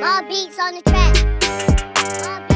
My beats on the track.